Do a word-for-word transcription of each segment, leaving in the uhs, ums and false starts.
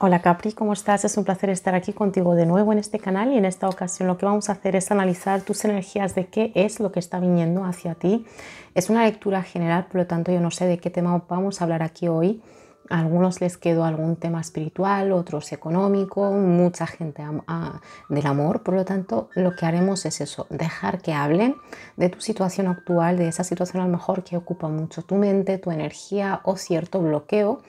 Hola Capri, ¿cómo estás? Es un placer estar aquí contigo de nuevo en este canal, y en esta ocasión lo que vamos a hacer es analizar tus energías de qué es lo que está viniendo hacia ti. Es una lectura general, por lo tanto yo no sé de qué tema vamos a hablar aquí hoy. A algunos les quedó algún tema espiritual, otros económico, mucha gente a, a, del amor. Por lo tanto, lo que haremos es eso, dejar que hablen de tu situación actual, de esa situación a lo mejor que ocupa mucho tu mente, tu energía o cierto bloqueo,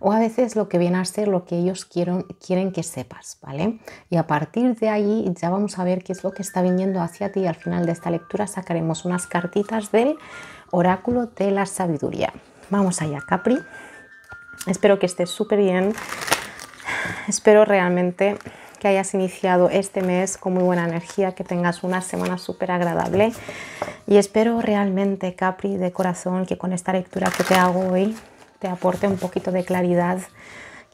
o a veces lo que viene a ser lo que ellos quieren, quieren que sepas, ¿vale? Y a partir de ahí ya vamos a ver qué es lo que está viniendo hacia ti. Al final de esta lectura sacaremos unas cartitas del oráculo de la sabiduría. Vamos allá, Capri. Espero que estés súper bien, espero realmente que hayas iniciado este mes con muy buena energía, que tengas una semana súper agradable, y espero realmente, Capri, de corazón, que con esta lectura que te hago hoy te aporte un poquito de claridad,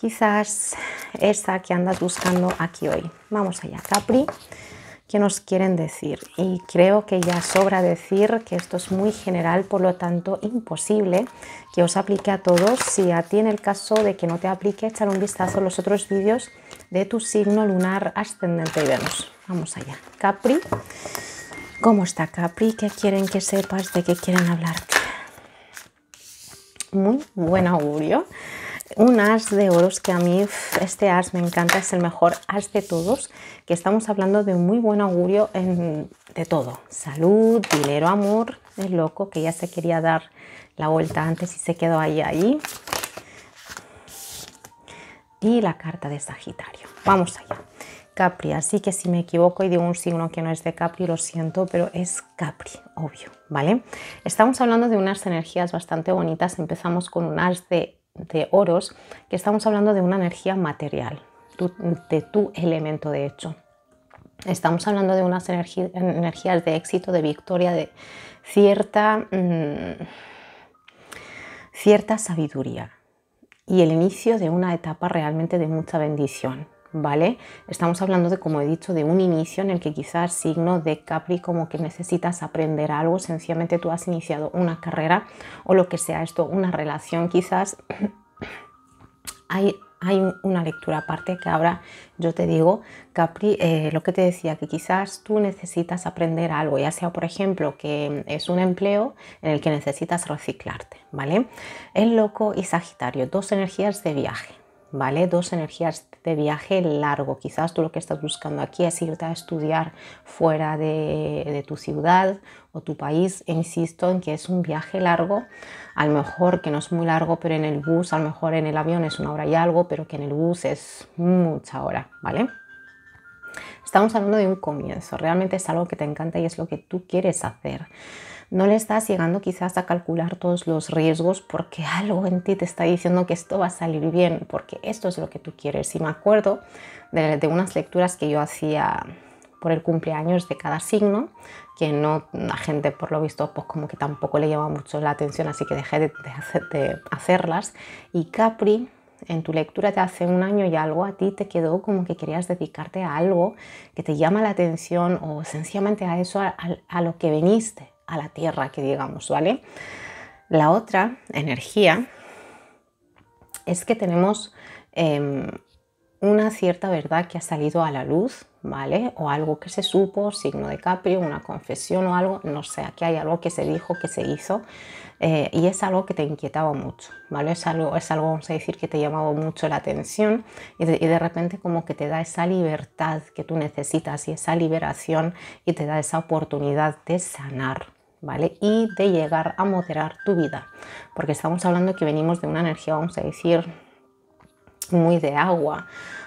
quizás esa que andas buscando aquí hoy. Vamos allá, Capri. ¿Qué nos quieren decir? Y creo que ya sobra decir que esto es muy general, por lo tanto imposible que os aplique a todos. Si a ti, en el caso de que no te aplique, echar un vistazo a los otros vídeos de tu signo lunar, ascendente y Venus. Vamos allá, Capri. ¿Cómo está, Capri? ¿Qué quieren que sepas? ¿De qué quieren hablarte? Muy buen augurio. Un as de oros, que a mí este as me encanta, es el mejor as de todos, que estamos hablando de un muy buen augurio en, de todo, salud, dinero, amor. El loco que ya se quería dar la vuelta antes y se quedó ahí, ahí. Y la carta de Sagitario. Vamos allá, Capri. Así que si me equivoco y digo un signo que no es de Capri, lo siento, pero es Capri, obvio, ¿vale? Estamos hablando de unas energías bastante bonitas. Empezamos con un as de de oros, que estamos hablando de una energía material, tu, de tu elemento. De hecho, estamos hablando de unas energía, energías de éxito, de victoria, de cierta mmm, cierta sabiduría y el inicio de una etapa realmente de mucha bendición, ¿vale? Estamos hablando de, como he dicho, de un inicio en el que quizás, signo de Capri, como que necesitas aprender algo. Sencillamente tú has iniciado una carrera o lo que sea esto, una relación quizás. hay, hay una lectura aparte que ahora yo te digo, Capri, eh, lo que te decía, que quizás tú necesitas aprender algo, ya sea por ejemplo que es un empleo en el que necesitas reciclarte, ¿vale? El loco y Sagitario, dos energías de viaje, ¿vale? Dos energías de viaje largo. Quizás tú lo que estás buscando aquí es irte a estudiar fuera de, de tu ciudad o tu país. Insisto en que es un viaje largo, a lo mejor que no es muy largo, pero en el bus, a lo mejor en el avión es una hora y algo, pero que en el bus es mucha hora, ¿vale? Estamos hablando de un comienzo, realmente es algo que te encanta y es lo que tú quieres hacer. No le estás llegando quizás a calcular todos los riesgos, porque algo en ti te está diciendo que esto va a salir bien, porque esto es lo que tú quieres. Y me acuerdo de, de unas lecturas que yo hacía por el cumpleaños de cada signo, que no, la gente por lo visto pues como que tampoco le llama mucho la atención, así que dejé de, de, hacer, de hacerlas. Y Capri, en tu lectura de hace un año y algo, a ti te quedó como que querías dedicarte a algo que te llama la atención, o sencillamente a eso, a, a, a lo que viniste a la tierra, que digamos, ¿vale? La otra energía es que tenemos eh, una cierta verdad que ha salido a la luz, ¿vale? O algo que se supo, signo de Capri, una confesión o algo, no sé, aquí hay algo que se dijo, que se hizo, eh, y es algo que te inquietaba mucho, ¿vale? Es algo, es algo, vamos a decir, que te llamaba mucho la atención, y de, y de repente como que te da esa libertad que tú necesitas y esa liberación, y te da esa oportunidad de sanar, ¿vale? Y de llegar a moderar tu vida, porque estamos hablando que venimos de una energía, vamos a decir, muy de agua,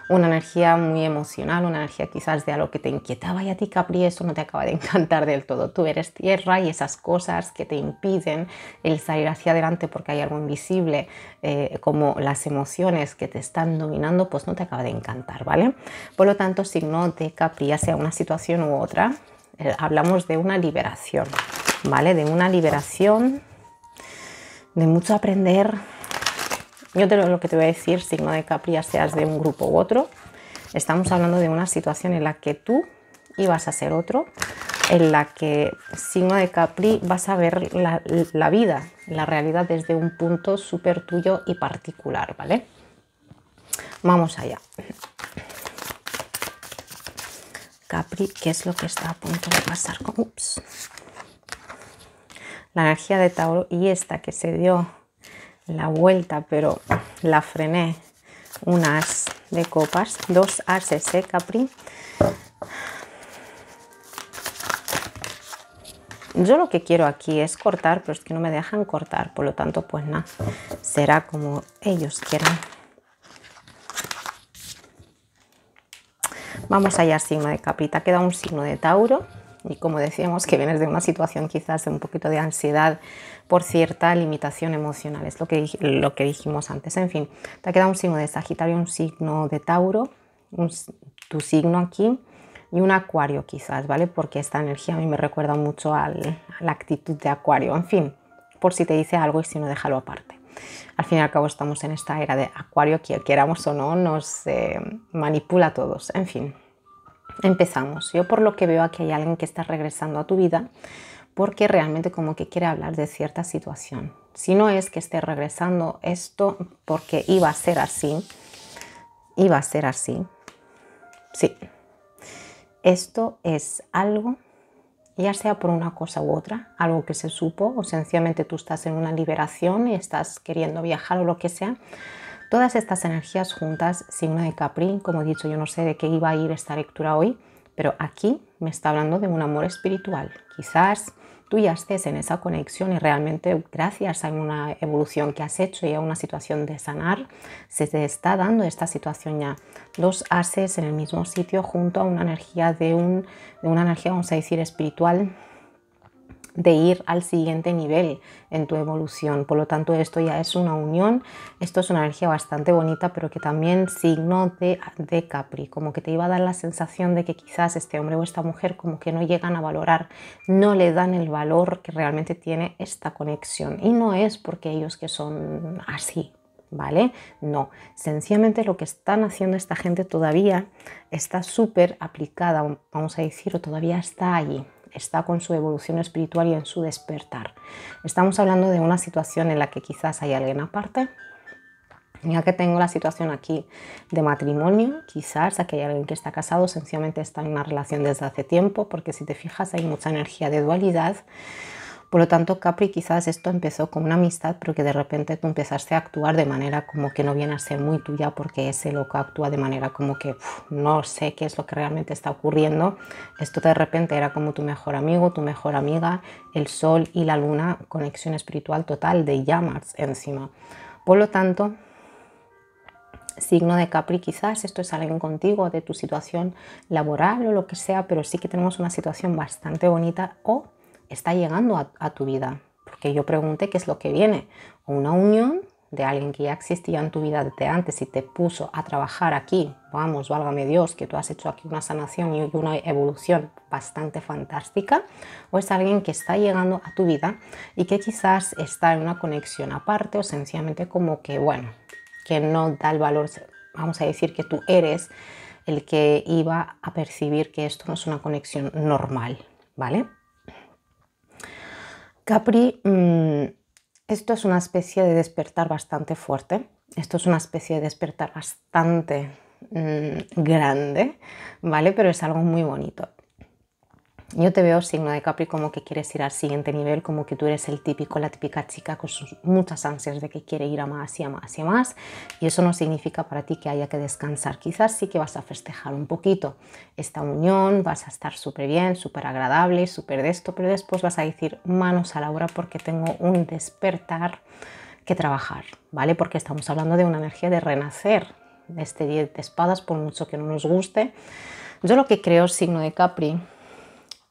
una energía muy emocional, una energía quizás de algo que te inquietaba, y a ti, Capri, eso no te acaba de encantar del todo. Tú eres tierra, y esas cosas que te impiden el salir hacia adelante porque hay algo invisible, eh, como las emociones que te están dominando, pues no te acaba de encantar, ¿vale? Por lo tanto, signo de Capri, ya sea una situación u otra, eh, hablamos de una liberación, ¿vale? De una liberación, de mucho aprender. Yo te lo, lo que te voy a decir, signo de Capri, ya seas de un grupo u otro, estamos hablando de una situación en la que tú ibas a ser otro, en la que, signo de Capri, vas a ver la, la vida, la realidad desde un punto súper tuyo y particular, ¿vale? Vamos allá. Capri, ¿qué es lo que está a punto de pasar con... Ups. La energía de Tauro y esta que se dio la vuelta, pero la frené. Un as de copas, dos ases, ¿eh, Capri? Yo lo que quiero aquí es cortar, pero es que no me dejan cortar, por lo tanto, pues nada, será como ellos quieran. Vamos allá, signo de Capri. Te ha quedado un signo de Tauro y, como decíamos, que vienes de una situación quizás de un poquito de ansiedad por cierta limitación emocional, es lo que, lo que dijimos antes. En fin, te ha quedado un signo de Sagitario, un signo de Tauro, un, tu signo aquí, y un acuario quizás, ¿vale? Porque esta energía a mí me recuerda mucho al, a la actitud de acuario. En fin, por si te dice algo y si no, déjalo aparte. Al fin y al cabo estamos en esta era de acuario que, queramos o no, nos eh, manipula a todos. En fin, empezamos. Yo por lo que veo aquí hay alguien que está regresando a tu vida porque realmente como que quiere hablar de cierta situación. Si no es que esté regresando esto porque iba a ser así, iba a ser así, sí. Esto es algo, ya sea por una cosa u otra, algo que se supo, o sencillamente tú estás en una liberación y estás queriendo viajar o lo que sea. Todas estas energías juntas, signo de Capri, como he dicho, yo no sé de qué iba a ir esta lectura hoy, pero aquí me está hablando de un amor espiritual. Quizás tú ya estés en esa conexión y realmente gracias a una evolución que has hecho y a una situación de sanar, se te está dando esta situación ya. Dos ases en el mismo sitio junto a una energía de, un, de una energía, vamos a decir, espiritual, de ir al siguiente nivel en tu evolución. Por lo tanto, esto ya es una unión, esto es una energía bastante bonita, pero que también signo de, de Capri, como que te iba a dar la sensación de que quizás este hombre o esta mujer como que no llegan a valorar, no le dan el valor que realmente tiene esta conexión. Y no es porque ellos que son así, ¿vale? No, sencillamente lo que están haciendo esta gente todavía está súper aplicada, vamos a decir, o todavía está allí. Está con su evolución espiritual y en su despertar. Estamos hablando de una situación en la que quizás hay alguien aparte. Ya que tengo la situación aquí de matrimonio, quizás aquí hay alguien que está casado, sencillamente está en una relación desde hace tiempo, porque si te fijas hay mucha energía de dualidad. Por lo tanto, Capri, quizás esto empezó como una amistad, pero que de repente tú empezaste a actuar de manera como que no viene a ser muy tuya, porque ese loco actúa de manera como que uf, no sé qué es lo que realmente está ocurriendo. Esto de repente era como tu mejor amigo, tu mejor amiga, el sol y la luna, conexión espiritual total de llamas encima. Por lo tanto, signo de Capri, quizás esto es alguien contigo de tu situación laboral o lo que sea, pero sí que tenemos una situación bastante bonita o está llegando a, a tu vida, porque yo pregunté qué es lo que viene, o una unión de alguien que ya existía en tu vida desde antes y te puso a trabajar aquí, vamos, válgame Dios, que tú has hecho aquí una sanación y una evolución bastante fantástica, o es alguien que está llegando a tu vida y que quizás está en una conexión aparte o sencillamente como que, bueno, que no da el valor, vamos a decir que tú eres el que iba a percibir que esto no es una conexión normal, ¿vale? Capri, esto es una especie de despertar bastante fuerte, esto es una especie de despertar bastante grande, ¿vale? Pero es algo muy bonito. Yo te veo, signo de Capri, como que quieres ir al siguiente nivel, como que tú eres el típico, la típica chica con sus muchas ansias de que quiere ir a más y a más y a más, y eso no significa para ti que haya que descansar. Quizás sí que vas a festejar un poquito esta unión, vas a estar súper bien, súper agradable, súper de esto, pero después vas a decir manos a la obra porque tengo un despertar que trabajar, ¿vale? Porque estamos hablando de una energía de renacer, de este diez de espadas, por mucho que no nos guste. Yo lo que creo, signo de Capri,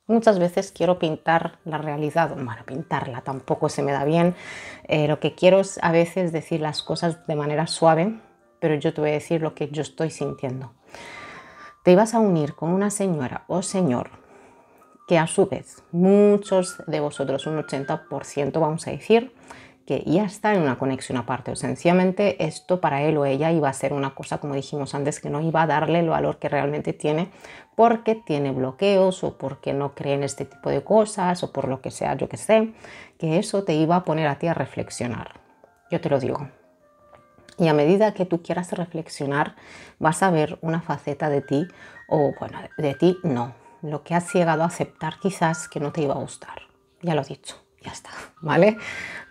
muchas veces quiero pintar la realidad, bueno, pintarla tampoco se me da bien, eh, lo que quiero es a veces decir las cosas de manera suave, pero yo te voy a decir lo que yo estoy sintiendo. Te ibas a unir con una señora o señor que a su vez, muchos de vosotros, un ochenta por ciento vamos a decir, que ya está en una conexión aparte, o sencillamente esto para él o ella iba a ser una cosa, como dijimos antes, que no iba a darle el valor que realmente tiene porque tiene bloqueos o porque no cree en este tipo de cosas o por lo que sea, yo que sé, que eso te iba a poner a ti a reflexionar. Yo te lo digo. Y a medida que tú quieras reflexionar, vas a ver una faceta de ti, o bueno, de ti no, lo que has llegado a aceptar quizás que no te iba a gustar. Ya lo he dicho, ya está, ¿vale?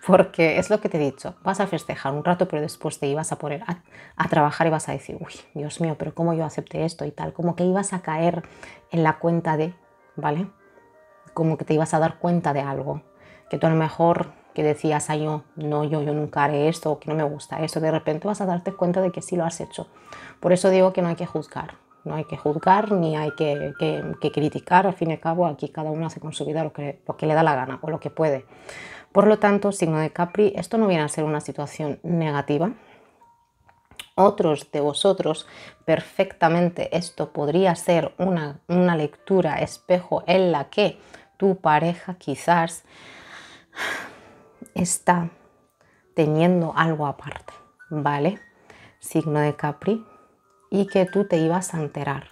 Porque es lo que te he dicho, vas a festejar un rato, pero después te ibas a poner a, a trabajar y vas a decir, uy, Dios mío, pero cómo yo acepté esto y tal, como que ibas a caer en la cuenta de, ¿vale? Como que te ibas a dar cuenta de algo, que tú a lo mejor... que decías, ay, yo, no, yo, yo nunca haré esto, o que no me gusta esto, de repente vas a darte cuenta de que sí lo has hecho. Por eso digo que no hay que juzgar, no hay que juzgar ni hay que, que, que criticar, al fin y al cabo aquí cada uno hace con su vida lo que, lo que le da la gana o lo que puede. Por lo tanto, signo de Capri, esto no viene a ser una situación negativa. Otros de vosotros, perfectamente esto podría ser una, una lectura espejo en la que tu pareja quizás... está teniendo algo aparte, ¿vale? Signo de Capri, y que tú te ibas a enterar.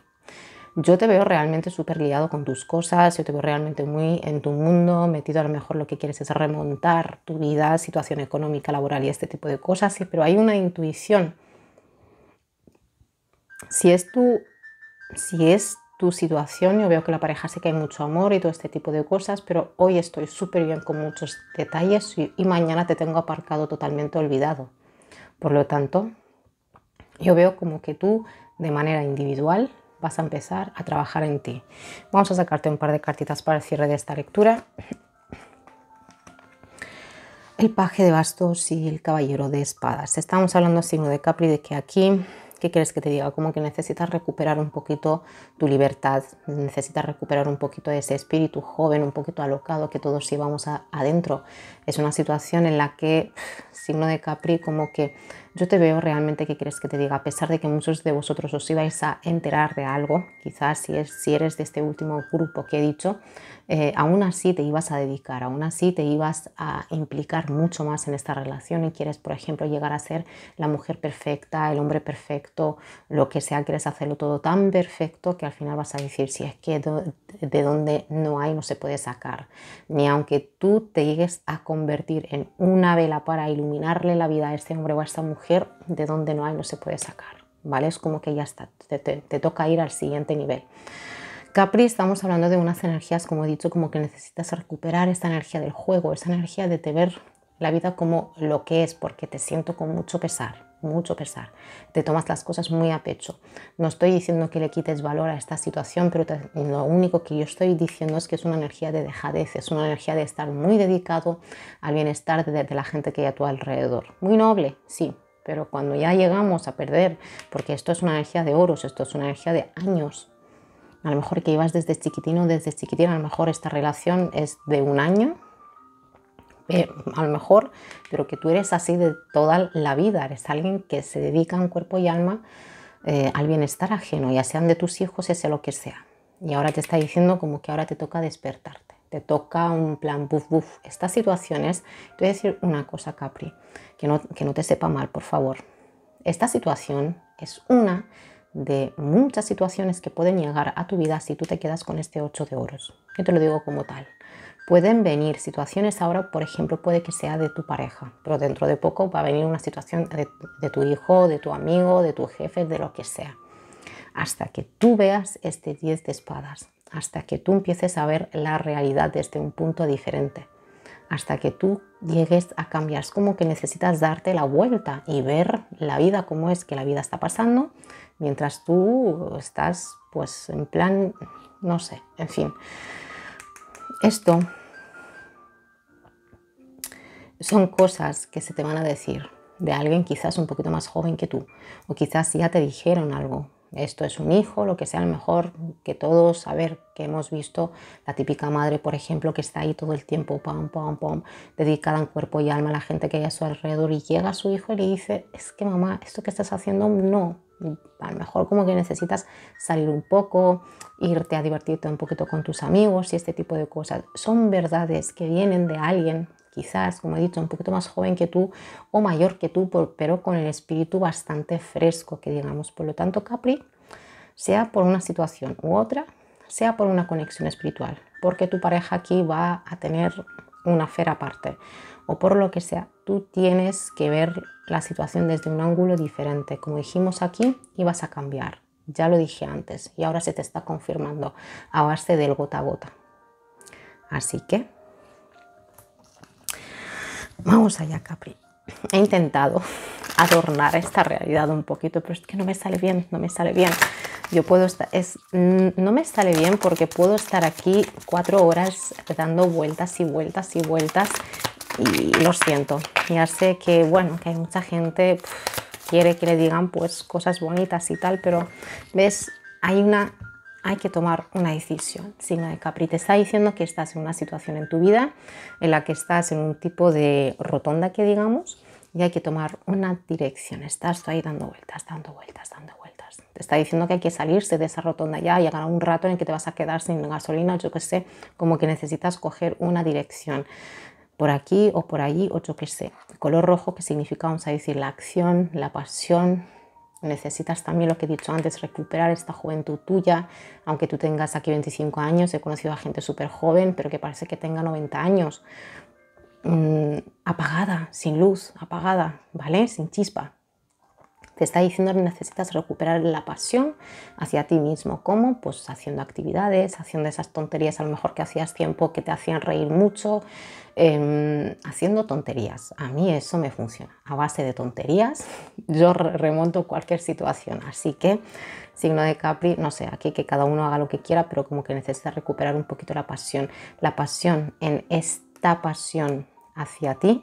Yo te veo realmente súper liado con tus cosas, yo te veo realmente muy en tu mundo, metido a lo mejor lo que quieres es remontar tu vida, situación económica, laboral y este tipo de cosas, sí, pero hay una intuición. Si es tu, si es tu situación, yo veo que la pareja sí que hay mucho amor y todo este tipo de cosas, pero hoy estoy súper bien con muchos detalles y, y mañana te tengo aparcado totalmente olvidado. Por lo tanto, yo veo como que tú, de manera individual, vas a empezar a trabajar en ti. Vamos a sacarte un par de cartitas para el cierre de esta lectura. El paje de bastos y el caballero de espadas. Estamos hablando, signo de Capri, de que aquí... ¿Qué quieres que te diga? Como que necesitas recuperar un poquito tu libertad, necesitas recuperar un poquito ese espíritu joven, un poquito alocado que todos íbamos a, adentro. Es una situación en la que, signo de Capri, como que yo te veo realmente, ¿qué quieres que te diga? A pesar de que muchos de vosotros os ibais a enterar de algo, quizás si, es, si eres de este último grupo que he dicho, eh, aún así te ibas a dedicar, aún así te ibas a implicar mucho más en esta relación y quieres, por ejemplo, llegar a ser la mujer perfecta, el hombre perfecto, lo que sea, quieres hacerlo todo tan perfecto que al final vas a decir, si es que de donde no hay no se puede sacar, ni aunque tú te llegues a convertir en una vela para iluminarle la vida a este hombre o a esta mujer, de donde no hay no se puede sacar, ¿vale? Es como que ya está, te, te, te toca ir al siguiente nivel. Capri, estamos hablando de unas energías, como he dicho, como que necesitas recuperar esta energía del juego, esa energía de te ver la vida como lo que es, porque te siento con mucho pesar. Mucho pesar, te tomas las cosas muy a pecho. No estoy diciendo que le quites valor a esta situación, pero te, lo único que yo estoy diciendo es que es una energía de dejadez, es una energía de estar muy dedicado al bienestar de, de la gente que hay a tu alrededor. Muy noble, sí, pero cuando ya llegamos a perder, porque esto es una energía de oros, esto es una energía de años, a lo mejor que ibas desde chiquitino, desde chiquitina, a lo mejor esta relación es de un año, Eh, a lo mejor, pero que tú eres así de toda la vida, eres alguien que se dedica en cuerpo y alma eh, al bienestar ajeno, ya sean de tus hijos, ya sea lo que sea. Y ahora te está diciendo como que ahora te toca despertarte, te toca un plan buf buf. Estas situaciones, te voy a decir una cosa, Capri, que no, que no te sepa mal, por favor. Esta situación es una de muchas situaciones que pueden llegar a tu vida si tú te quedas con este ocho de oros. Yo te lo digo como tal. Pueden venir situaciones ahora, por ejemplo, puede que sea de tu pareja, pero dentro de poco va a venir una situación de, de tu hijo, de tu amigo, de tu jefe, de lo que sea. Hasta que tú veas este diez de espadas, hasta que tú empieces a ver la realidad desde un punto diferente, hasta que tú llegues a cambiar. Es como que necesitas darte la vuelta y ver la vida, cómo es que la vida está pasando, mientras tú estás pues en plan, no sé, en fin. Esto son cosas que se te van a decir de alguien quizás un poquito más joven que tú, o quizás ya te dijeron algo, esto es un hijo, lo que sea, a lo mejor que todos, a ver, que hemos visto la típica madre, por ejemplo, que está ahí todo el tiempo, pam, pam, pam, dedicada en cuerpo y alma a la gente que hay a su alrededor, y llega su hijo y le dice, es que mamá, esto que estás haciendo no. A lo mejor como que necesitas salir un poco, irte a divertirte un poquito con tus amigos y este tipo de cosas. Son verdades que vienen de alguien, quizás, como he dicho, un poquito más joven que tú o mayor que tú, pero con el espíritu bastante fresco, que digamos. Por lo tanto, Capri, sea por una situación u otra, sea por una conexión espiritual, porque tu pareja aquí va a tener un affair aparte o por lo que sea, tú tienes que ver la situación desde un ángulo diferente. Como dijimos aquí, ibas a cambiar. Ya lo dije antes y ahora se te está confirmando a base del gota a gota. Así que vamos allá, Capri. He intentado adornar esta realidad un poquito, pero es que no me sale bien, no me sale bien. Yo puedo estar, es, no me sale bien porque puedo estar aquí cuatro horas dando vueltas y vueltas y vueltas y lo siento. Ya sé que, bueno, que hay mucha gente pff, quiere que le digan pues cosas bonitas y tal, pero ves, hay una... Hay que tomar una decisión. Signo de Capri te está diciendo que estás en una situación en tu vida en la que estás en un tipo de rotonda, que digamos, y hay que tomar una dirección. Estás ahí dando vueltas, dando vueltas, dando vueltas. Te está diciendo que hay que salirse de esa rotonda ya, llegará un rato en el que te vas a quedar sin gasolina, yo qué sé, como que necesitas coger una dirección. Por aquí o por allí, o yo qué sé. El color rojo, que significa, vamos a decir, la acción, la pasión. Necesitas también, lo que he dicho antes, recuperar esta juventud tuya, aunque tú tengas aquí veinticinco años. He conocido a gente súper joven, pero que parece que tenga noventa años, mmm, apagada, sin luz, apagada, ¿vale? Sin chispa. Te está diciendo que necesitas recuperar la pasión hacia ti mismo. ¿Cómo? Pues haciendo actividades, haciendo esas tonterías a lo mejor que hacías tiempo, que te hacían reír mucho, eh, haciendo tonterías. A mí eso me funciona. A base de tonterías yo remonto cualquier situación. Así que, signo de Capri, no sé, aquí que cada uno haga lo que quiera, pero como que necesitas recuperar un poquito la pasión. La pasión, en esta pasión hacia ti,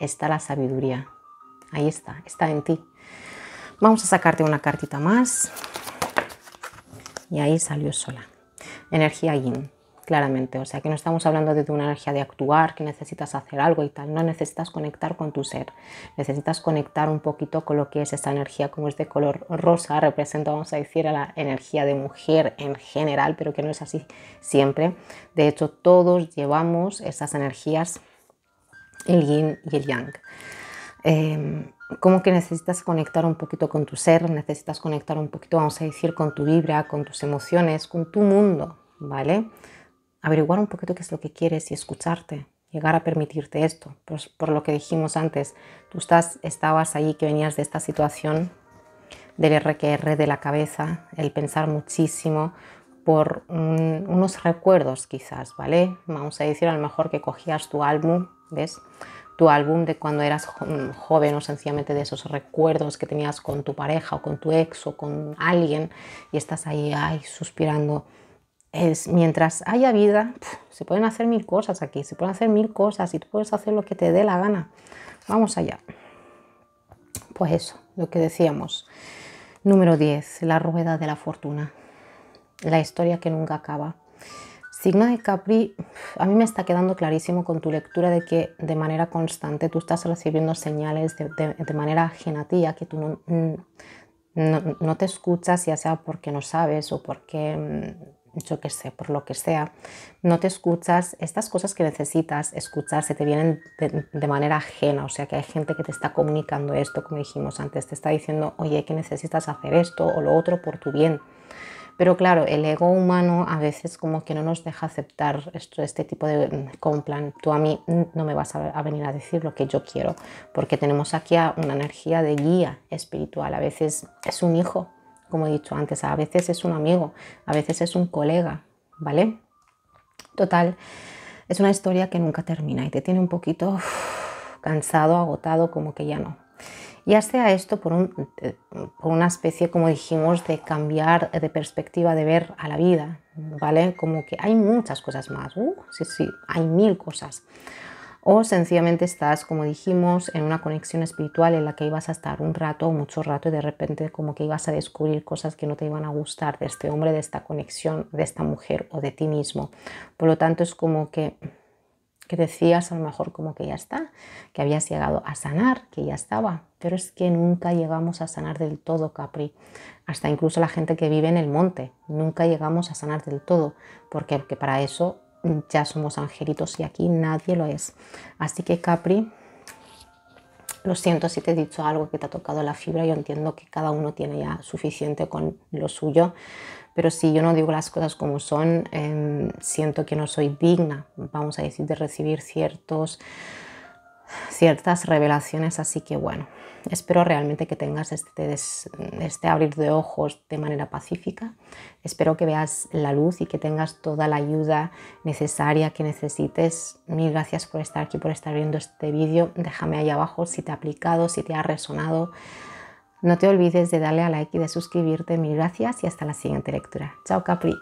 está la sabiduría. Ahí está, está en ti. Vamos a sacarte una cartita más y ahí salió sola. Energía yin, claramente. O sea que no estamos hablando de una energía de actuar, que necesitas hacer algo y tal. No, necesitas conectar con tu ser. Necesitas conectar un poquito con lo que es esa energía, como es de color rosa. Representa, vamos a decir, a la energía de mujer en general, pero que no es así siempre. De hecho, todos llevamos esas energías, el yin y el yang. Eh, como que necesitas conectar un poquito con tu ser, necesitas conectar un poquito, vamos a decir, con tu vibra, con tus emociones, con tu mundo, ¿vale? Averiguar un poquito qué es lo que quieres y escucharte, llegar a permitirte esto. Pues por lo que dijimos antes, tú estás, estabas ahí que venías de esta situación del erre que erre de la cabeza, el pensar muchísimo por un, unos recuerdos quizás, ¿vale? Vamos a decir, a lo mejor que cogías tu álbum, ¿ves?, tu álbum de cuando eras joven, o sencillamente de esos recuerdos que tenías con tu pareja o con tu ex o con alguien, y estás ahí, ay, suspirando. Es, mientras haya vida, pf, se pueden hacer mil cosas aquí, se pueden hacer mil cosas y tú puedes hacer lo que te dé la gana. Vamos allá. Pues eso, lo que decíamos. Número diez, la rueda de la fortuna. La historia que nunca acaba. Signo de Capri, a mí me está quedando clarísimo con tu lectura de que de manera constante tú estás recibiendo señales de, de, de manera ajena a ti, que tú no, no, no te escuchas, ya sea porque no sabes o porque, yo qué sé, por lo que sea. No te escuchas, estas cosas que necesitas escuchar se te vienen de, de manera ajena, o sea que hay gente que te está comunicando esto, como dijimos antes, te está diciendo, oye, que necesitas hacer esto o lo otro por tu bien. Pero claro, el ego humano a veces como que no nos deja aceptar esto, este tipo de complan. Tú a mí no me vas a, a venir a decir lo que yo quiero, porque tenemos aquí a una energía de guía espiritual. A veces es un hijo, como he dicho antes, a veces es un amigo, a veces es un colega, ¿vale? Total, es una historia que nunca termina y te tiene un poquito uff, cansado, agotado, como que ya no. Ya sea esto por, un, por una especie, como dijimos, de cambiar de perspectiva, de ver a la vida, ¿vale? Como que hay muchas cosas más, uh, sí, sí, hay mil cosas. O sencillamente estás, como dijimos, en una conexión espiritual en la que ibas a estar un rato, mucho rato, y de repente como que ibas a descubrir cosas que no te iban a gustar de este hombre, de esta conexión, de esta mujer o de ti mismo. Por lo tanto, es como que... que decías a lo mejor como que ya está, que habías llegado a sanar, que ya estaba, pero es que nunca llegamos a sanar del todo, Capri. Hasta incluso la gente que vive en el monte, nunca llegamos a sanar del todo, porque, porque para eso ya somos angelitos y aquí nadie lo es. Así que, Capri, Lo siento si te he dicho algo que te ha tocado la fibra. Yo entiendo que cada uno tiene ya suficiente con lo suyo, pero si yo no digo las cosas como son, eh, siento que no soy digna, vamos a decir, de recibir ciertos, ciertas revelaciones. Así que bueno, espero realmente que tengas este, des, este abrir de ojos de manera pacífica. Espero que veas la luz y que tengas toda la ayuda necesaria que necesites. Mil gracias por estar aquí, por estar viendo este vídeo. Déjame ahí abajo si te ha aplicado, si te ha resonado. No te olvides de darle a like y de suscribirte. Mil gracias y hasta la siguiente lectura. Chao, Capri.